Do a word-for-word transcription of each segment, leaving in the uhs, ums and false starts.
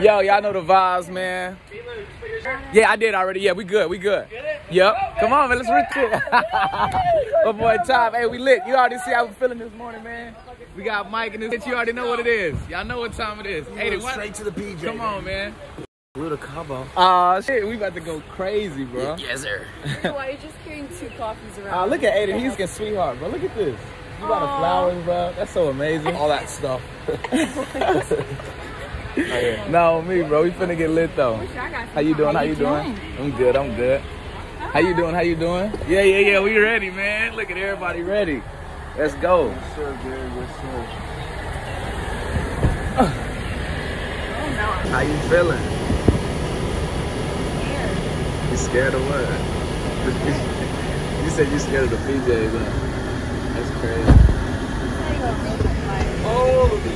Yo, y'all know the vibes, man. Yeah, I did already. Yeah, we good. We good. Yep. Come on, man. Let's rip it. My boy Top. Hey, we lit. You already see how we feeling this morning, man. We got Mike in this bitch. You already know what it is. Y'all know what time it is. Hey, straight to the P J. Come on, man. Little combo. Aw, shit, we about to go crazy, bro. Yes, sir. Why you're just carrying two coffees around? Ah, look at Aiden. He's getting sweetheart, bro. Look at this. You got the flowers, bro. That's so amazing. All that stuff. No, me, bro. We finna get lit though. How you doing? How you doing? I'm good. I'm good. How you doing? How you doing? Yeah, yeah, yeah. We ready, man. Look at everybody ready. Let's go. Yes, sir, Gary. Yes, sir. How you feeling? You scared of what? You said you scared of the P Js, huh? That's crazy. Holy shit!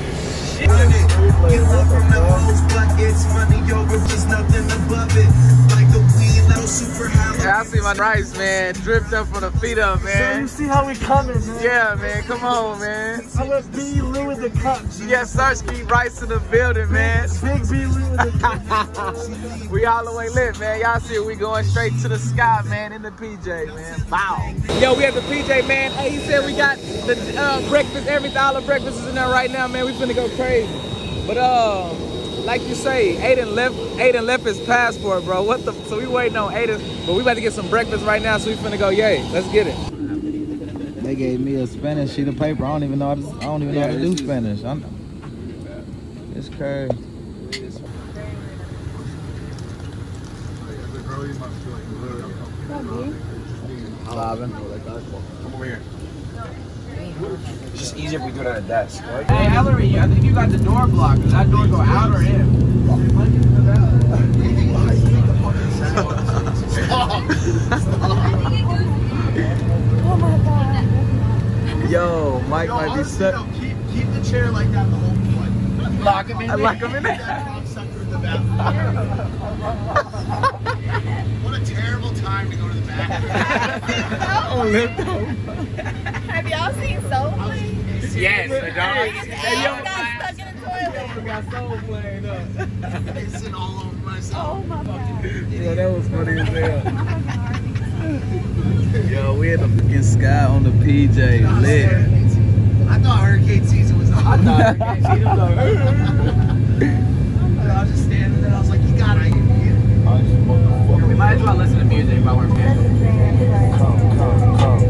You up from the old buckets, money over, just nothing above it. Like the weed, little super high. Yeah, I see my Rice, man. Dripped up from the feet up, man. So you see how we coming, man. Yeah, man. Come on, man. I'm a B.Lou in the cup. Yeah, Sarsky Rice in the building, man. Big B.Lou in the cup. We all the way lit, man. Y'all see it. We going straight to the sky, man, in the P J, man. Wow. Yo, we at the P J, man. Hey, you said we got the uh, breakfast. Every dollar breakfast is in there right now, man. We finna go crazy. But, uh, like you say, Aiden left Aiden left his passport, bro. What the? So we waiting on Aiden, but we about to get some breakfast right now, so we finna go, yay. Let's get it. They gave me a Spanish sheet of paper. I don't even know how to, I don't even know how to do Spanish. I'm, it's crazy. Come over here. It's just easier if we do it at a desk, right? Hey, Hillary, I think you got the door blocked. Does that door go out or in? Oh my god. Yo, Mike no, might honestly, be stuck. No, keep, keep the chair like that the whole time. Lock him in there. Lock him in there. What a terrible time to go to the bathroom. Have y'all seen Soul Plane? Yes, the dogs. Hey, yo, got stuck in the toilet. We got Soul Plane up. It's in all over myself. Oh my god. Yeah, that was funny as hell. Yo, we had the fucking sky on the P J lit. I thought hurricane season was on. I thought hurricane season was on. I was just standing there. I was like, you gotta get it. We might as well listen to music if I weren't paying. Come, come, come,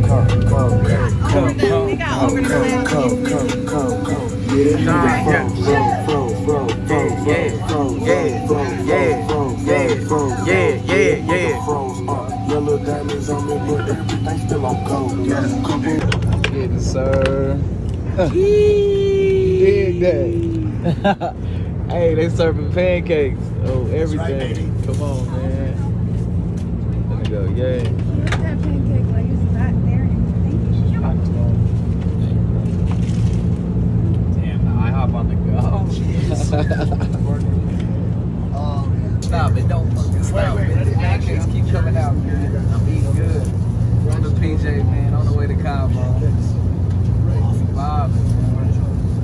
come, come, come, come, come. Get it done. Roll, roll, roll, roll, yeah, yeah, yeah, yeah, yeah, yeah. Froze up, yellow diamonds on me, but everything still on gold. Getting served. Dig that. Hey, they serving pancakes. Oh, everything. Come on, man. Let me go, yeah. Stop it, don't fucking stop it. The pancakes keep coming out, man. I'm eating good. We're on the P J, man, on the way to Cabo. Bob.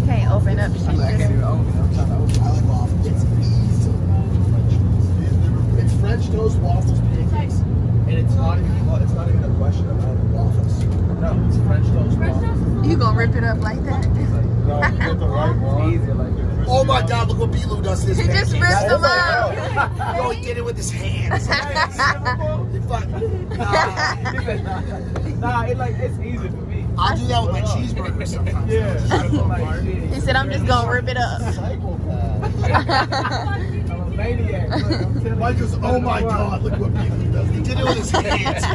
Can't open up. I can't even open up. I'm trying to open up. I like waffles. It's easy. It's French toast, waffles, pancakes. And it's not even a question about waffles. No, it's French toast, waffles. You gonna rip it up like that? No, you get the right one. It's easy like that. Oh my god, look what B.Lou does to his hand. He just ripped them out. No, he did it with his hands. Nah, it like it's easy for me. I'll do that with my cheeseburger sometimes. Yeah. He said I'm just gonna rip it up. I'm a maniac. Mike goes, oh my god, look what B.Lou does. He did it with his hands.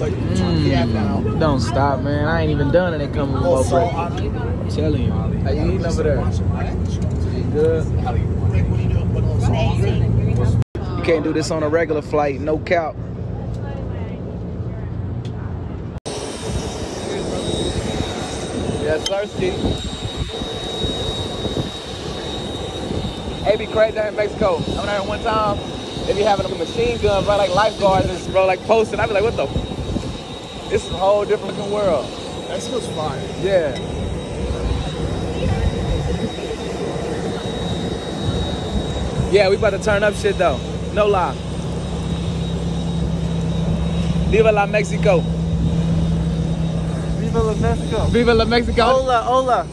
Like, mm, don't stop, man. I ain't even done it. It comes with more breakfast. I'm telling you. How you eating over there? You good? You can't do this on a regular flight. No cap. Yeah, thirsty. Hey, be crazy down in Mexico. I went out here one time. They be having a machine gun, bro, like lifeguards, bro, like posting. I be like, what the? This is a whole different looking world. That feels fine. Yeah. Yeah, we about to turn up shit though. No lie. Viva la Mexico. Viva la Mexico. Viva la Mexico. Hola, hola.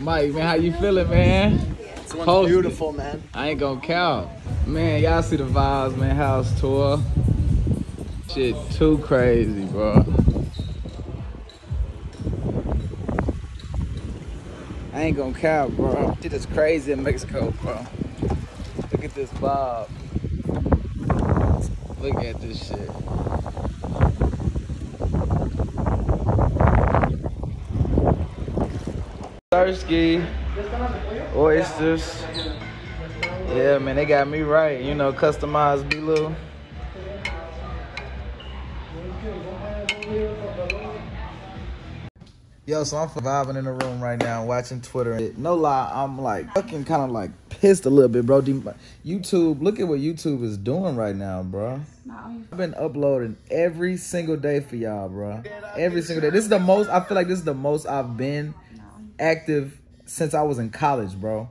Mike, man, how you feeling, man? It's beautiful, man. I ain't gonna count. Man, y'all see the vibes, man. House tour. Shit too crazy, bro. I ain't gonna count, bro. Shit is crazy in Mexico, bro. Look at this vibe. Look at this shit. Thirsty, oysters. Yeah, man, they got me right. You know, customized B.L O U. Yo, so I'm vibing in the room right now, watching Twitter. No lie, I'm like fucking kind of like pissed a little bit, bro. YouTube, look at what YouTube is doing right now, bro. I've been uploading every single day for y'all, bro. Every single day. This is the most. I feel like this is the most I've been active since I was in college, bro.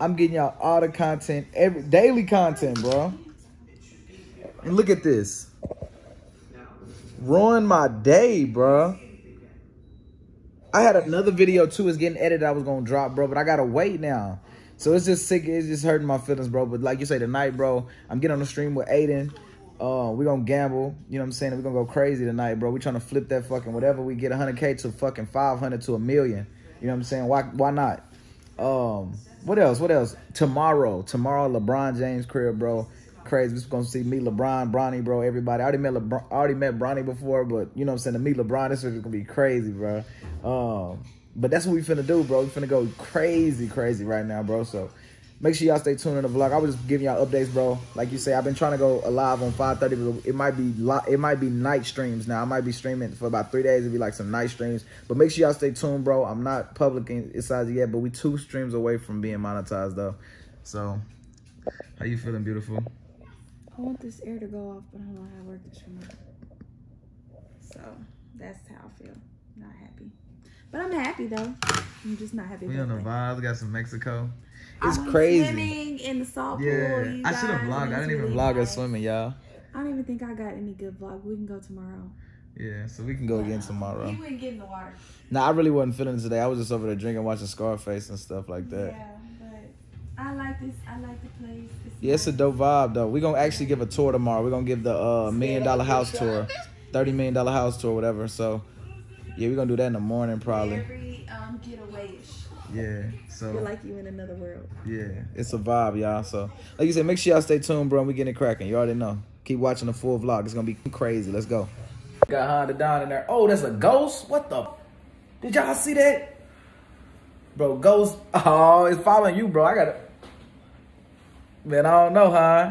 I'm getting y'all all the content, every daily content, bro. And look at this. Ruined my day, bro. I had another video too, it's getting edited, I was gonna drop, bro, but I gotta wait now. So it's just sick, it's just hurting my feelings, bro. But like you say, tonight, bro, I'm getting on the stream with Aiden. Uh, we gonna gamble, you know what I'm saying? We're gonna go crazy tonight, bro. We trying to flip that fucking whatever we get, one hundred K to fucking five hundred to a million. You know what I'm saying? Why why not? Um, what else? What else? Tomorrow, tomorrow, LeBron James crib, bro. Crazy. We're gonna see me, LeBron, Bronny, bro. Everybody. I already met LeBron. I already met Bronny before, but you know what I'm saying? To meet LeBron, this is gonna be crazy, bro. Um, but that's what we finna do, bro. We finna go crazy, crazy right now, bro. So make sure y'all stay tuned in the vlog. I was just giving y'all updates, bro. Like you say, I've been trying to go live on five thirty, but it might be it might be night streams now. I might be streaming for about three days. It'd be like some night streams. But make sure y'all stay tuned, bro. I'm not public inside yet, but we two streams away from being monetized, though. So, how you feeling, beautiful? I want this air to go off, but I don't know how to work this remote. So, that's how I feel. Not happy. But I'm happy, though. I'm just not happy. We on the vibes. We got some Mexico. It's I'm crazy. Swimming in the salt pool. Yeah, I should have vlogged. I didn't really even vlog us swimming, y'all. I don't even think I got any good vlog. We can go tomorrow. Yeah, so we can go wow. again tomorrow. You wouldn't get in the water. Nah, I really wasn't feeling it today. I was just over there drinking, watching Scarface and stuff like that. Yeah, but I like this. I like the place. It's yeah, nice. It's a dope vibe, though. We're going to actually give a tour tomorrow. We're going to give the uh, million dollar house tour, thirty million dollar house tour, whatever. So, yeah, we're going to do that in the morning probably. Every um, getaway-ish. Yeah, so feel like you in another world. Yeah, it's a vibe, y'all. So, like you said, make sure y'all stay tuned, bro. And we getting it cracking. You already know. Keep watching the full vlog. It's gonna be crazy. Let's go. Got Honda Don in there. Oh, that's a ghost. What the? Did y'all see that, bro? Ghost. Oh, it's following you, bro. I gotta. Man, I don't know, huh?